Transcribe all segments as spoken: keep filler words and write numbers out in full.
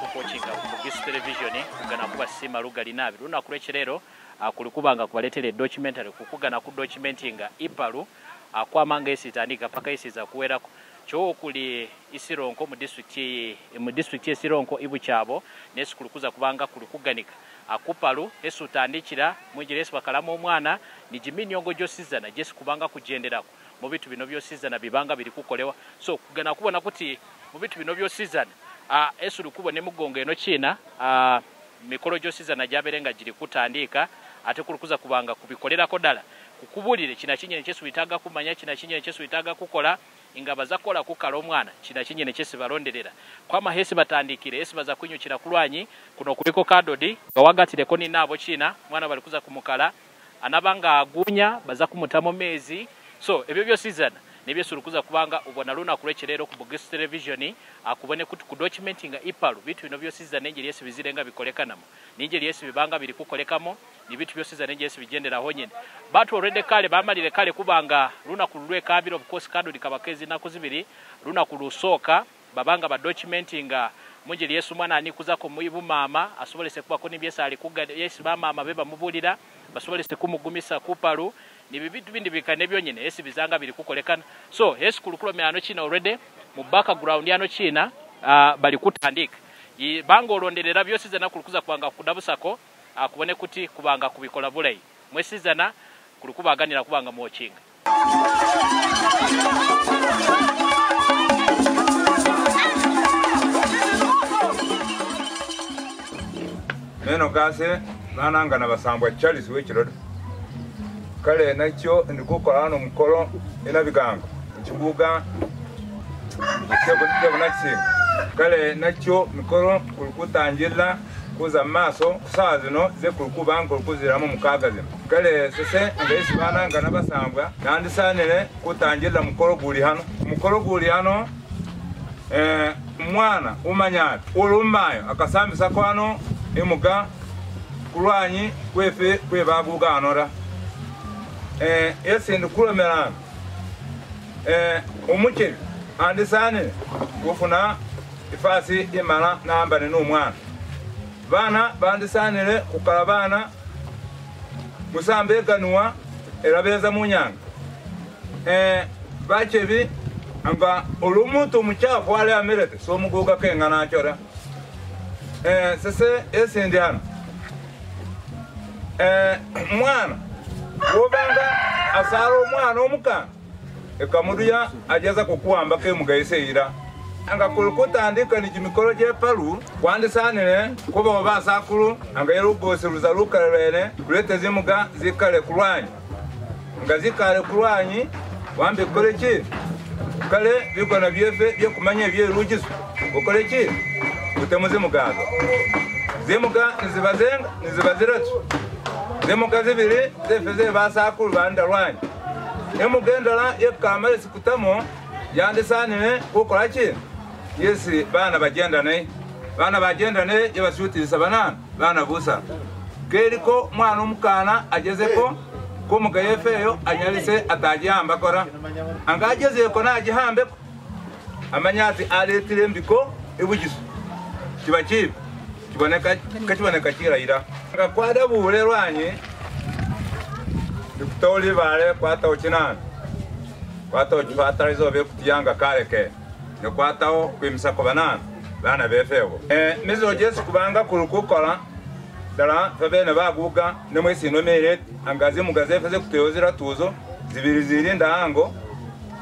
kukocinga ku Bugisu Television kugana kuba sima lugali nabi lunaku lwekirero kulikubanga kubaletera documentary kukugana ku documentinga ipalu akwamanga esitandika paka esiza kuwerako cho kuli isironko mu district mu district esironko ibuchabo nesikulukuza kubanga kulikuganika akupalu esutandikira mujiresi bakalama omwana ni jiminyongo josizana jesi kubanga kujenderako mu bitu bino byosizana bibanga biri kukolewa so kugana kubona kuti mu bitu bino byosizana a esulukuba ne mugongo eno china a mikolo josizana jaberenga jiri kutandika ate kulukuza kubanga kubikolerako dala kukubulire kina kinyene kyesu bitaga kumanya kina kinyene kyesu bitaga kukola ingaba zakola kukala omwana kina kinyene kyesi baronderera kwa mahesi batandikire esi baza kunyukira kulwanyi kuno kuliko kadodi bawagatire koni nabo kina mwana balikuza kumukala anabanga agunya baza kumutamo mezi so ebyo byo season nebye sulukuza kubanga ubona luna kulecherero ku Bugisu Television akubone kuti ku documentinga ipalu bitu bino byo season n'engeri esi bizirenga bikolekanamo n'engeri esi bibanga biri kukolekamo ni bitu byo season n'engeri esi bigendera honyene batu already kale bamalire kale kubanga luna kululwe kabiro of course kadu likabakezi na kuzibiri luna kulusoka babanga ba documentinga mungeri Yesu mwana anikuzako muyibu mama asobolese kuba ko nibyesa alikuga Yesu mama amabeba mubulira basobolese kumugumisa kupalu ni bibitu bindi bikane byonyene esi bizanga biri kukolekana so esi kulukuro myano china already mu background yano china uh, bali kutandika bango londerera byosizana kulukuza kwanga kudabusako uh, kubone kuti kubanga kubikola bulayi mwesizana kulukuba aganira kubanga muochinga meno kase nananga na basambwa Charles Wichiro kale nakyo ndikukola hano mukolo ena bigango kibuga kale nakyo mikoro kulikutangira kuza maso kusazino ze kulikubango kuziramo mukagaze kale sese ndesi bananga na basambwa nandisanele kutangira mukolo guli hano mukolo guli hano eh mwana umanyati ulumayo akasambisa kwano emuga kulwanyi kwefe kwebaguga anora eh ese ndukulomera eh umukiri andisane kufuna ifasi imana namba ne n'umwana bana bandisanele kukalabana musambe ganwa erabeza munyanga eh bachebi amba olumuntu muchafu wale amerete so muguga kenga nachora eh sese ese ndiana eh mwana obanga asaro mwana omuka ekamuduya ajaza kukuamba ke mugayiseira anga kulukota andika ni jimikolo je palu kwandisanire kuba basakulu anga yerugose luzaluka lele kulete zimuga zikale kulwanyi ngazikale kulwanyi wambe koleki kale biko na byefe byo kumanya bye rugiso okoleki utemuze mugazo zimuga nizibazenga nizibaziratu zimuga zibiri zefeze basakulu bandalwanyi emugendala yekamale sikutamo yandisanire kukolaki yesi bana bagenda ne bana bagenda ne yabasutirisa banana bana busa keliko mwana omukana agezeko ko mugayefeyo anyalise atajamba kora angagezeko najihambe amanyati aletire mbiko ebugisu kibakibi kiboneka kiboneka kirayira ngakwada bulerwanye diptoli vale kwata ochinan kwata ochata izobe kutiyanga kareke ne kwata kwimsa ko banana bana befewo eh mizo Yesu kubanga kulukukola dala fabene baguga ne mwesi nomere angaze mugazefeze kuteyozira tuzo zibiri zirinda ango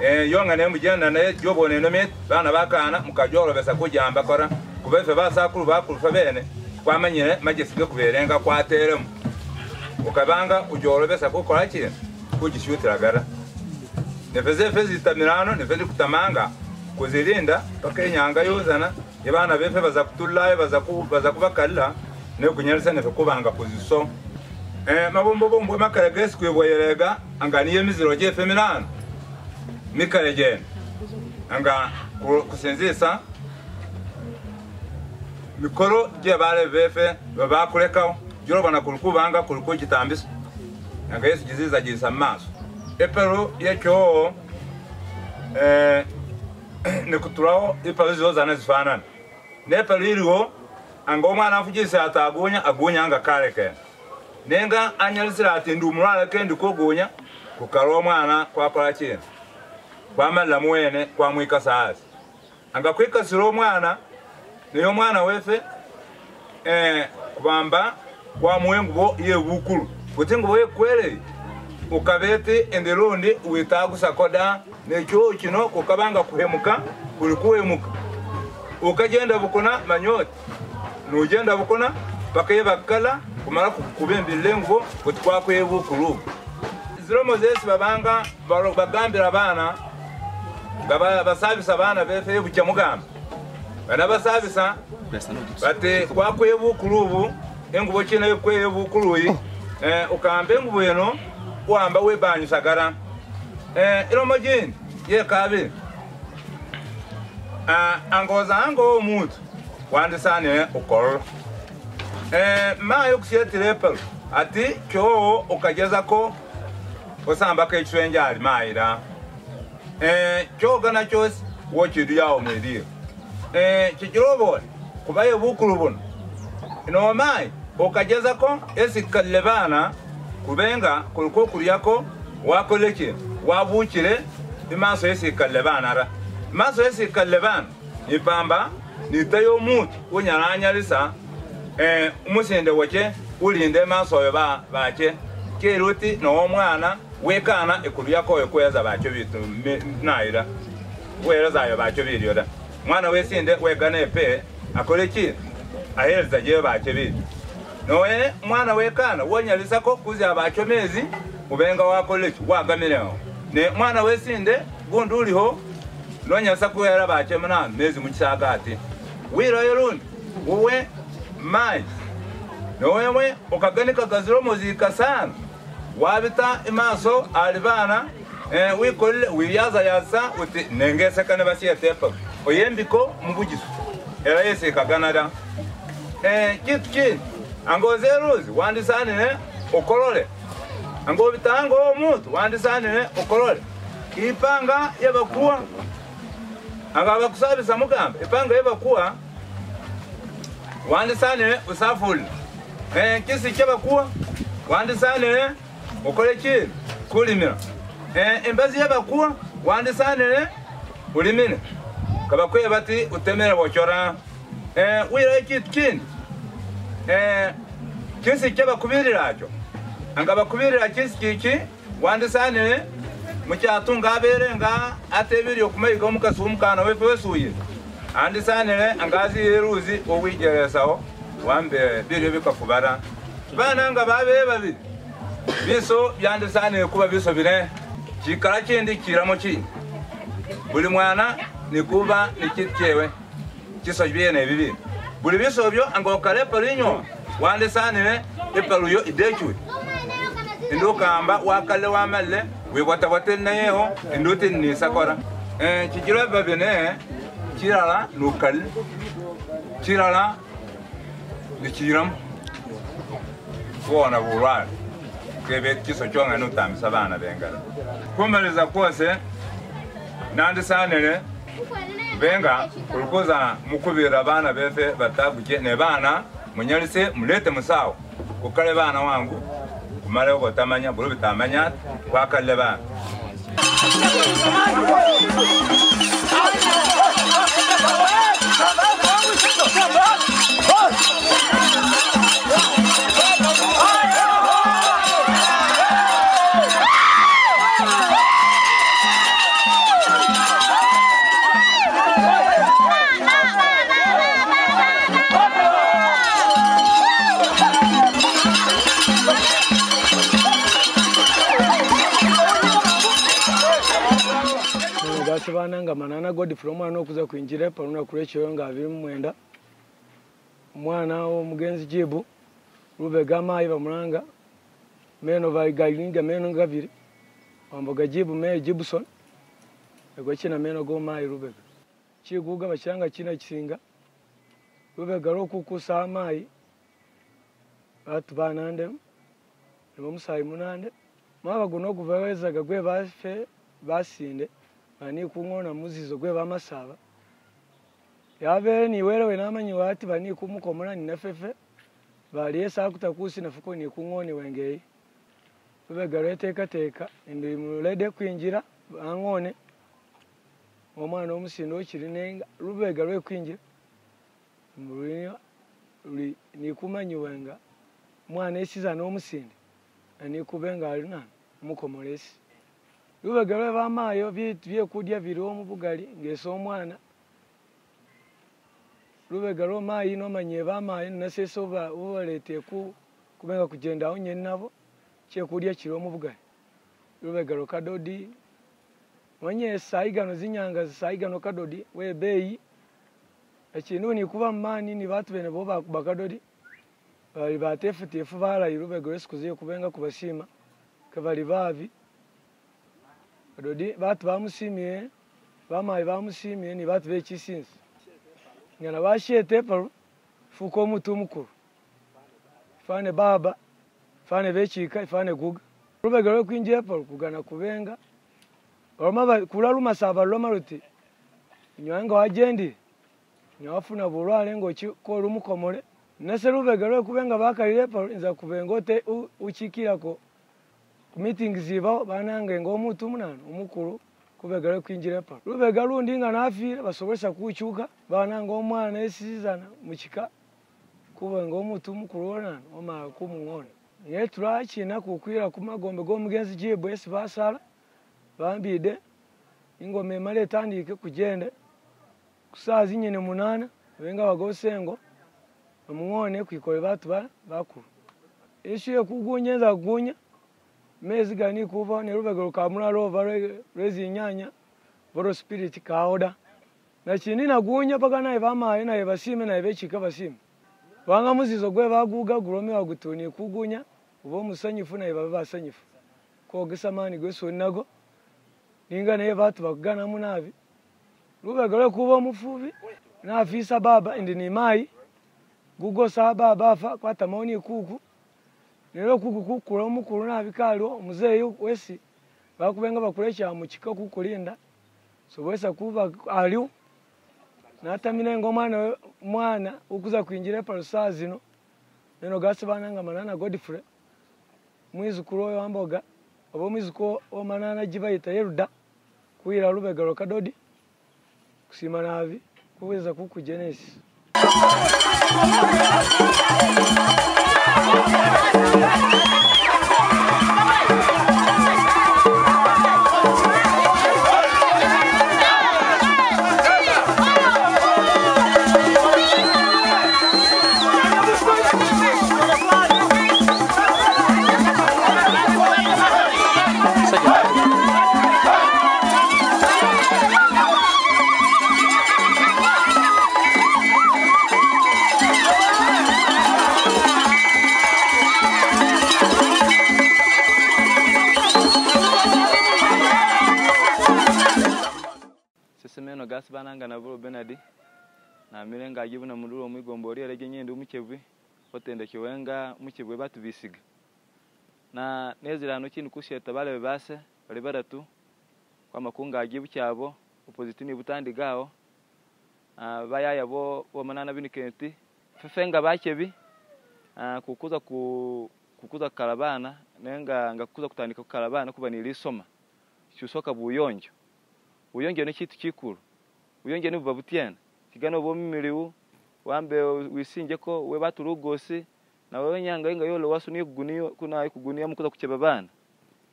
eh yonga ne mujana naye jobone nomere bana bakana mukajoro besa kujamba kora kubefe basakulu bakulfa bene kwamanyire majesike kuberenga kwateremu ukabanga ujoro besa kukola kire kugishutiragara nefeze fezi tamirano nefeze kutamanga kuzirinda paka nyanga yozana yabana befe baza kutulaye baza ku baza kubakalira ne kunyarisa nefe kubanga kuziso eh mabombo bombo makaragesi kweboyerega anganiye miziro je femirano mikaregen anga kusenzesa mikoro je bare befe babakuleka joro bana kulukubanga kuluko kitambisa anga Yesu jiziza jisa maso epero yecho eh ne kuturao epero zozana zifana ne epero iligo angoma anafujisa atagonya agonya anga kareke nenga anyalisira atindu mulala kendi kogonya kukaloma ana kwa parachi kwa mala muene kwa mwika saasi anga kwika siro mwana niyo mwana wefe eh kubamba kwa mwengu bo ye bukuru kutingu bo ye kwele ukabete endelondi witagusakoda necho kino kukabanga kuhemuka kulikuhemuka ukajenda bukona manyoti nujenda bukona pakaye bakala kumara kubembe lengo kutwa kwebu kuru ziromo zesi babanga bagambira bana baba basabisa bana befe bukyamugamba bana basabisa bate kwa kwebu kuru engubo kino kwebu kuru yi eh ukambe engubo eno uamba webanyusagara eh iromojin ye kabe ah angoza ango omuntu wandisane ukoro eh mayo kusiyetirepel ati kyo okageza ko osamba ke twenja ali maira eh kyo gana chose wochidu yawo meliyo eh kikirobo kubaye bukurubona ino mai okageza ko esikalevana kubenga kuliko kuliyako wakoleke wabukire imaso esikalevana maso esikalevana ibamba nitayo mutu unyaranyalisa eh umusende wake ulinde maso ba bake keroti no mwana wekana ekuliyako yokweza bake bitu naira wereza yo bake biliyoda mwana wesinde wegana epe akoleke ahereza je bake bitu noe mwana wekana wonyalisako kuzi abachomezi ubenga wakoleke wagamireo ne mwana wesinde gunduliho nonya sakuera bache mna mezi muchisagati wiro yerundi uwe mai nowe okaganika gaziromo zikasana wabita imaso alivana eh wikolle wiyaza yasa uti nengese kana basiye tepo oyembiko mbugisu era yese kaganada eh kitki angozeruzi wandisane ne okolole angobitango omuntu wandisane ne okolole ipanga yabakuwa Agaba kusabisa mugamba ipanga yeba kuwa wandisane usafuli eh kisi kyaba kuwa wandisane okoleki kulimira eh embazi yeba kuwa wandisane ulimine kabakwe bati utemera bochora eh wireki tkin eh kisi kyaba kubiriracho angaba kubirira kisi kiki wandisane muchatunga aberenga atebiri okumayiga omukasu omukana wefe wesuye andisanire angazi eruzi owigeresaho wambe biri bikakubara bananga babe babiri biso byandisanire kuba biso bire kikara kindikiramo ki buli mwana nikuba nikityewe kiso byene bibi buli biso byo angokale palinyo wandisanire epaluyo idechu ndokamba wakale wamale we wata wateneyo ndote ni sakora eh kijira babene kirala lokal kirala nikiram bona bural kebet kiso chonga no tamisa bana bengala kumaleza kwose nandisanele benga kulukoza mukubira bana befe batabuke ne bana munyalise mulete musawo kokale bana wangu Mara uko tamanya bulu bitamanya wakaleba Bananga manana God from mwana okuza kuinjira paruna kurecho yonga abimwenda mwana wo mugenzi jibu rube gama iba muranga meno bayigalinga meno ngabiri amboga jibu me Gibson ego kina meno go mai rube chiguga machanga kina kisinga rube garo kukusa mai atubanande nomusayi munande maba guno guvaweza gwe bafe basinde ani kuona muzizo gwe bamasaba Yavere ni wero wenama nyi wati bani kumukomona ni nafefe. Bali esa kutakusi nafuko ni kungoni wengei. Baba garete kateka ndi mulede kwinjira angone. Omwana omusino okirinenga lube garwe kwinjira. Mulinyo uli ni kumanyi wenga. Mwana esiza no musinde. Ani kubenga alina mukomolesi. Lube garwe bamayo bye kudya biro mu bugali ngeso omwana. Lube garo mayi no manyeba mayi naseso ba ubalete ku kubenga kugenda onye nabo kye kulya kiro mu bugali. Lube garo kadodi onye saigano zinyanga saigano kadodi we beyi ekino ni kuba mani ni batu bene bo bakadodi bali batefutifu bara lube garo sikuziye kubenga kubashima kabali bavi kadodi batu bamusimye bamayi bamusimye ni batu bekisinzi ngana bashete paru fuko mutu mukuru fane baba fane bechika fane guga rube garwe kwinje paru kugana kubenga oroma kuraluma saba roma ruti nyanga wajendi nyafuna burwale ngo ko rumukomore nese rube garwe kubenga bakarire paru nza kubengote uchikira ko meeting ziba banange ngo mutu munano umukuru kubegarwe kwinjira pa rube garundi ngana afira basobesha kuchuka bana ngo mwana esizana mukika kuba ngo mutu mukurona oma kumwona yetura china kukwira kumagombe go mugenzi jibwe sibasala bambide ingome male tandike kugende kusazi nyene munana wenga wagosengo muone kwikole batu ba bakuru eshiye kugunyeza gunya mezi gani kuva ne rubega rukamura rova rezi nyanya boro spirit kaoda na chini na gunya paka na ivama ina ivasime na ivechika basime wanga muzizo gwe baguga gurome wagutuni kugunya ubo musanyifu na ibaba basanyifu ko gisamani gweso nago ninga ne batu bakugana munavi rubega rwe kuva mufubi na afisa baba ndi ni mai gugo sa baba afa kwa tamaoni kuku nero kugukukura mukuru nabikalo muzeyo wesi bakubenga bakuresha mukika kukulinda so wesa kuba aliu natamine ngomana mwana ukuza kuinjira parusa zino neno gasi bananga manana Godfrey mwizukuru oyo amboga obo mwizuko o manana jibaita yeruda kuira Rubega lwa kadodi kusima navi kuweza kuku Genesis Bananga na bro Benadi na mirenga agibu na muduro muigombori elege nyendo mukebwe otende kiwenga mukebwe batubisiga na nezirano kintu kusheta bale base bale badatu kwa makunga agibu kyabo opposition butandi gao abaya yabo bomanana binikenti fefenga bakebi kukuza ku kukuza kalabana nenga ngakuza kutandika kalabana kuba nilisoma chusoka buyonjo buyonjo ne kitu kikuru uyonge ni bavutiyana kigano bo mimiriwu wambe wisinje ko we baturugose na we nyanga inga yolo wasuni kuguniyo kuna kuguniya mukuza kuchebabana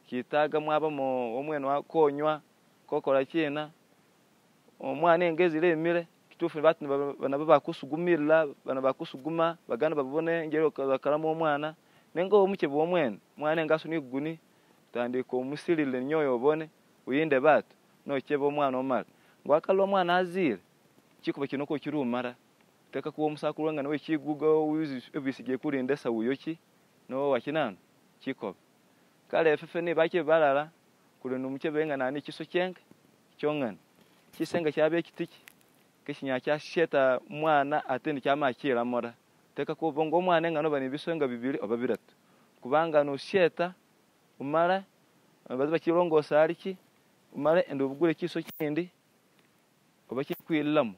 kitaga mwaba mu omweno wakonywa kokola kina omwane ngezi lemire kitufu batu banababa kusugumira banaba kusuguma bagana babone ngero kalamu omwana nengo omukebo omwene mwane ngasuni kuguni tandika omusirile nyoyo obone uyinde batu no chebo omwana omara wakalo mwana azire kikuba kinoko kirumara uteka kuwo musakuranga nawe kigugo ubisigiye kurinde sa uyoki no wakinana kikoba kale efefe ne bake barara kurene umukebenga nani kisokenga cyongana kisenga cyabe kitiki kishinya cya sheta mwana atende cyamakira mora uteka kuwo ngo mwana ngano bani bisonga bibiri ababiratu kubanga no sheta umara baziba kirongosa ariki umara ndo bugure kiso kindi oba kikwilamu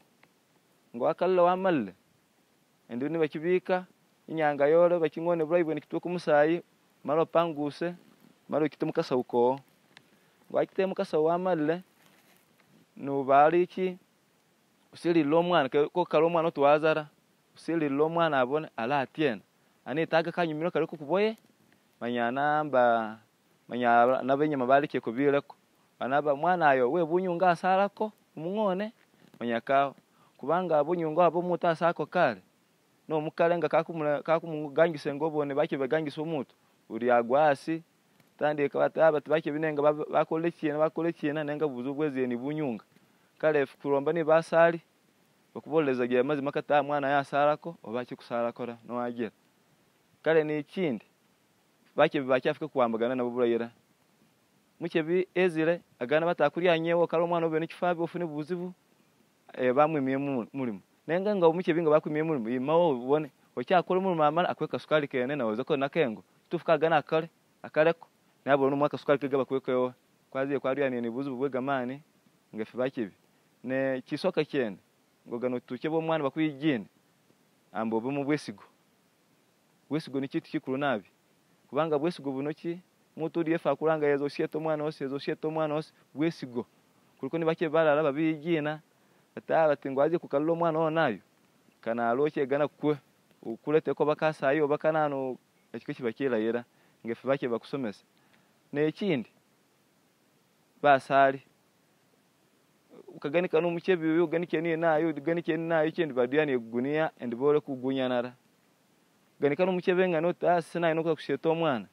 ngo akalla wamalle ende ni bakibika inyanga yoro bakingone burayibo nikitwe kumusayi maro panguse maro kitemukasa uko ngo akitemukasa wamalle no bariki usiri lomwana ko karomwana tuwazara usiri lomwana abone ala atien ani taga kanyumiro kariko kuboye manyana mba manyana nabenye mabariki kubireko anaba mwana ayo we bunyunga asarako umwone manyaka kubanga abunyunga abo mutasako kale no mukalenga kakumura kakumugangise ngobone bake bagangise umutu uri agwasi tandi kabataba tibake binenga bakolekiye bakolekiye nanenga buzu bwezi ni bunyunga kale kuromba ni basali bakuboleza giye mazima kata mwana yasarako obake kusarakora no wagera kale ni ikindi bake bibakafika kuwambagana nabo burayira mukebi ezire agana batakuryanyewo karo mwana obene kifabe ofune buzibu e bamwimiye murimo nenga nga mukebi nga bakwimiye murimo imawo ubone ocyakora murimo amara akweka sukari kene nawoza ko nakengo tufukaga nakare akareko nabo no mwaka sukari kega bakweko kwaziye kwaryanene buzibu bwegamane ngefe bakibi ne kisoka kene ngogano tukebo mwana bakwigine ambobe mu bwesigo bwesigo ni kitu kikuru nabi kubanga bwesigo bunoki muturiye fakuranga yezo sieto mwana ose yezo sieto mwana ose wesigo kuliko ni bake barara babigina ataba tingwaje kukalilo mwana onayo kana aloche gana kwe ukulete ko bakasa iyo bakanano ekikechi bakira yera ngefe bake bakusomesa ne ekindi basari ukagani kanu muchebi uyo ganike ni nayo ganike ni nayo ekindi badiyane gunia and bole kugunyanara gani kanu muchebe ngano tasi nayo nokuza kusieto mwana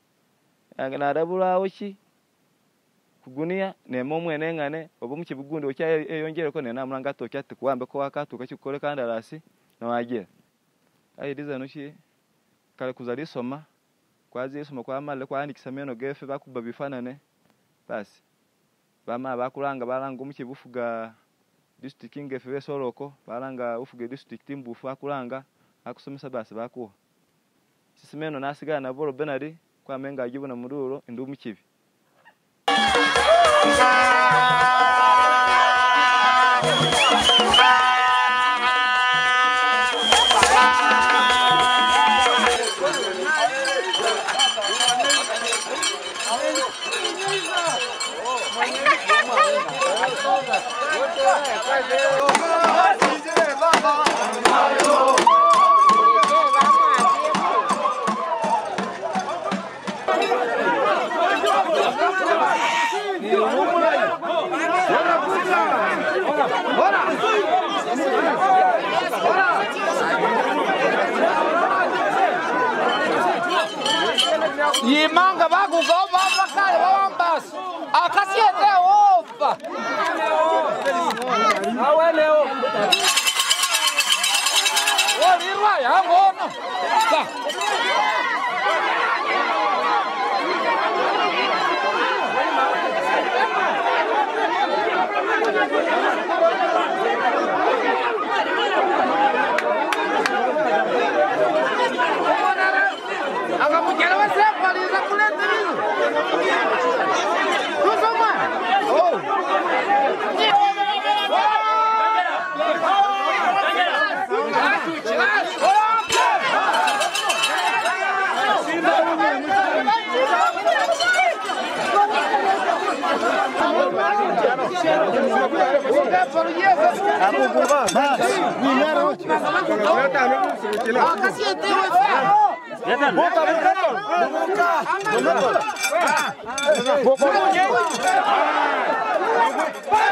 angana arabura ochi kugunia ne momwe nengane obomuke bugundi ocha eyongere ko ne namuranga tocha tikuambe ko akatuka chikore kandarasi no wagera ayidiza nochi kale kuzali soma kwazi soma kwa amale kwa andikisa meno gefe bakuba bifanane basi bama bakulanga balanga omuke bufuga district ngefe besoroko balanga ufuge district mbufu akulanga akusomesa basi bakuwa sisimeno nasigana na boro benari kwa menga ajibona mururo indumu kibi Yemanga baguga bakale babambas akasiete opa aweleo walirwa yabona ta aga mu gera base paliza kulete bizu kusoma oh Boca, boca, boca. Boca.